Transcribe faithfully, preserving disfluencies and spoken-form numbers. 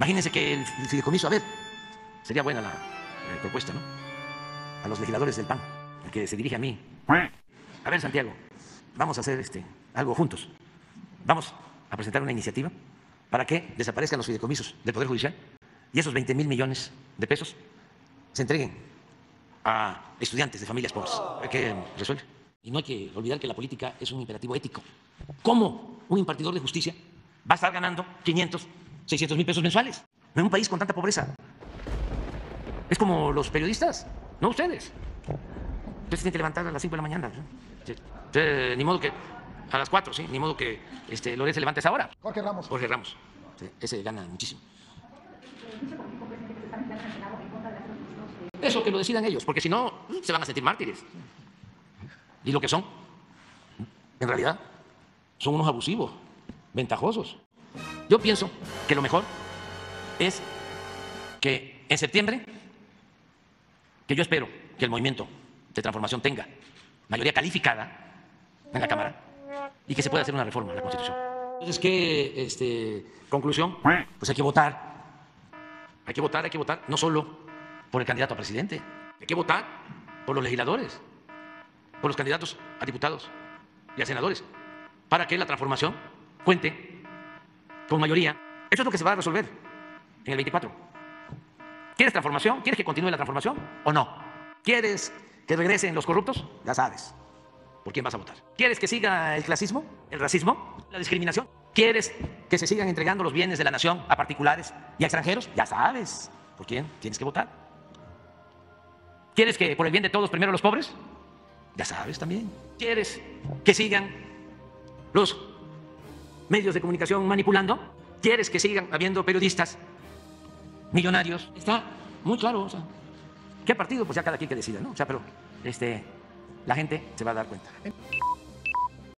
Imagínense que el fideicomiso, a ver, sería buena la eh, propuesta, ¿no? A los legisladores del P A N, el que se dirige a mí. A ver, Santiago, vamos a hacer este, algo juntos. Vamos a presentar una iniciativa para que desaparezcan los fideicomisos del Poder Judicial y esos veinte mil millones de pesos se entreguen a estudiantes de familias pobres. Hay que resuelve. Y no hay que olvidar que la política es un imperativo ético. ¿Cómo un impartidor de justicia va a estar ganando quinientos, seiscientos mil pesos mensuales en un país con tanta pobreza? Es como los periodistas, no ustedes. Ustedes tienen que levantar a las cinco de la mañana. Entonces, ni modo que a las cuatro, ¿sí? Ni modo que este, Loret se levante a esa hora. Jorge Ramos. Jorge Ramos. Sí, ese gana muchísimo. Eso que lo decidan ellos, porque si no, se van a sentir mártires. ¿Y lo que son? En realidad, son unos abusivos, ventajosos. Yo pienso que lo mejor es que en septiembre, que yo espero que el movimiento de transformación tenga mayoría calificada en la Cámara y que se pueda hacer una reforma a la Constitución. Entonces, ¿qué este, conclusión? Pues hay que votar. Hay que votar, hay que votar, no solo por el candidato a presidente, hay que votar por los legisladores, por los candidatos a diputados y a senadores, para que la transformación cuente con mayoría. Eso es lo que se va a resolver en el veinticuatro. ¿Quieres transformación? ¿Quieres que continúe la transformación o no? ¿Quieres que regresen los corruptos? Ya sabes por quién vas a votar. ¿Quieres que siga el clasismo, el racismo, la discriminación? ¿Quieres que se sigan entregando los bienes de la nación a particulares y a extranjeros? Ya sabes por quién tienes que votar. ¿Quieres que por el bien de todos primero los pobres? Ya sabes también. ¿Quieres que sigan los medios de comunicación manipulando? ¿Quieres que sigan habiendo periodistas millonarios? Está muy claro. O sea, ¿qué partido? Pues ya cada quien que decida, ¿no? O sea, pero este, la gente se va a dar cuenta.